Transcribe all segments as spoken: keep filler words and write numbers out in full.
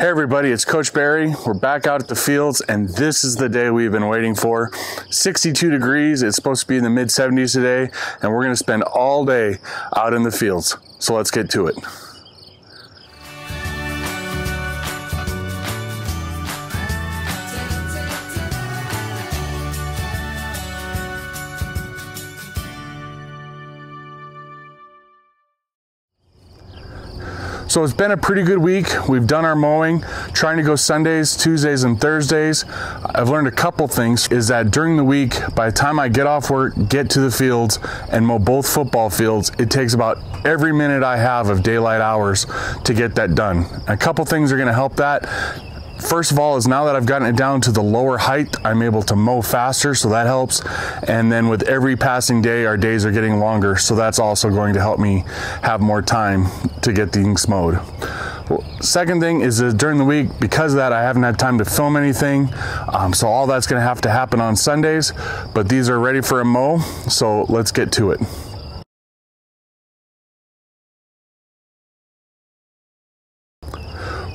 Hey everybody, it's Coach Barry. We're back out at the fields and this is the day we've been waiting for. sixty-two degrees, it's supposed to be in the mid seventies today and we're gonna spend all day out in the fields. So let's get to it. So it's been a pretty good week. We've done our mowing, trying to go Sundays, Tuesdays, and Thursdays. I've learned a couple things is that during the week, by the time I get off work, get to the fields, and mow both football fields, it takes about every minute I have of daylight hours to get that done. A couple things are gonna help that. First of all is now that I've gotten it down to the lower height, I'm able to mow faster, so that helps. And then with every passing day, our days are getting longer, so that's also going to help me have more time to get things mowed. Second thing is that during the week, because of that, I haven't had time to film anything. Um, so all that's gonna have to happen on Sundays, but these are ready for a mow, so let's get to it.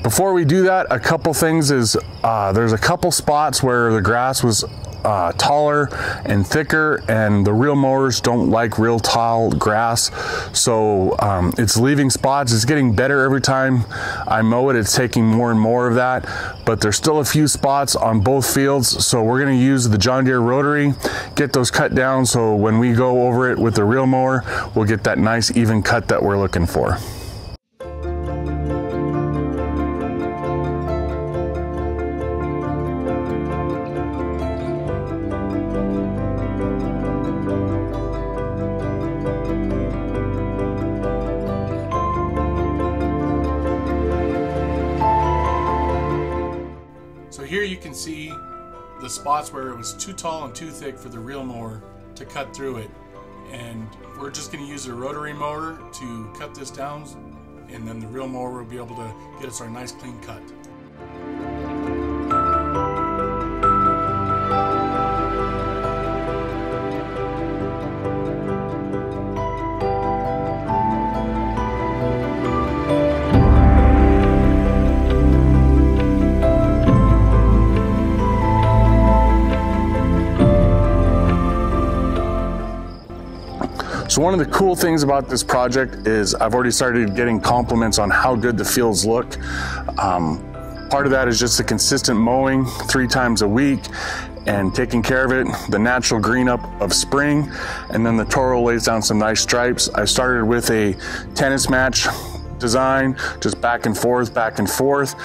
Before we do that, a couple things is uh, there's a couple spots where the grass was uh, taller and thicker, and the real mowers don't like real tall grass, so um, it's leaving spots. It's getting better every time I mow it. It's taking more and more of that, but there's still a few spots on both fields, so we're going to use the John Deere rotary, get those cut down, so when we go over it with the real mower, we'll get that nice even cut that we're looking for. Here you can see the spots where it was too tall and too thick for the real mower to cut through it, and we're just going to use a rotary mower to cut this down, and then the real mower will be able to get us our nice clean cut. So one of the cool things about this project is I've already started getting compliments on how good the fields look. Um, part of that is just the consistent mowing three times a week and taking care of it, the natural green up of spring, and then the Toro lays down some nice stripes. I started with a tennis match design, just back and forth, back and forth.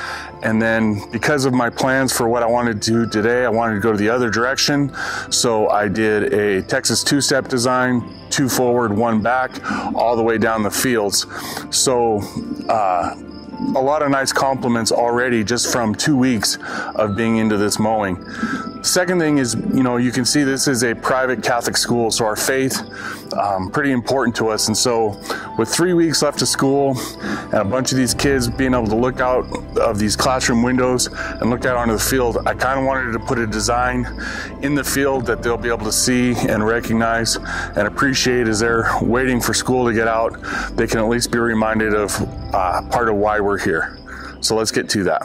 And then because of my plans for what I wanted to do today, I wanted to go to the other direction. So I did a Texas two-step design, two forward, one back, all the way down the fields. So uh, a lot of nice compliments already just from two weeks of being into this mowing. Second thing is, you know, you can see this is a private Catholic school, so our faith um, pretty important to us. And so with three weeks left of school and a bunch of these kids being able to look out of these classroom windows and look out onto the field, I kind of wanted to put a design in the field that they'll be able to see and recognize and appreciate as they're waiting for school to get out. They can at least be reminded of uh, part of why we're here. So let's get to that.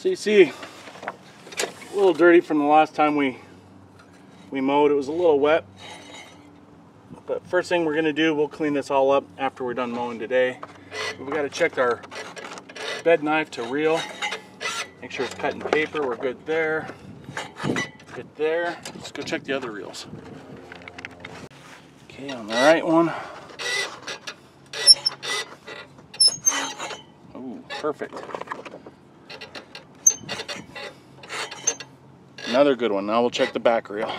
So you see, a little dirty from the last time we we mowed. It was a little wet. But first thing we're gonna do, we'll clean this all up after we're done mowing today. We gotta check our bed knife to reel. Make sure it's cutting paper. We're good there. Good there. Let's go check the other reels. Okay, on the right one. Ooh, perfect. Another good one. Now we'll check the back reel.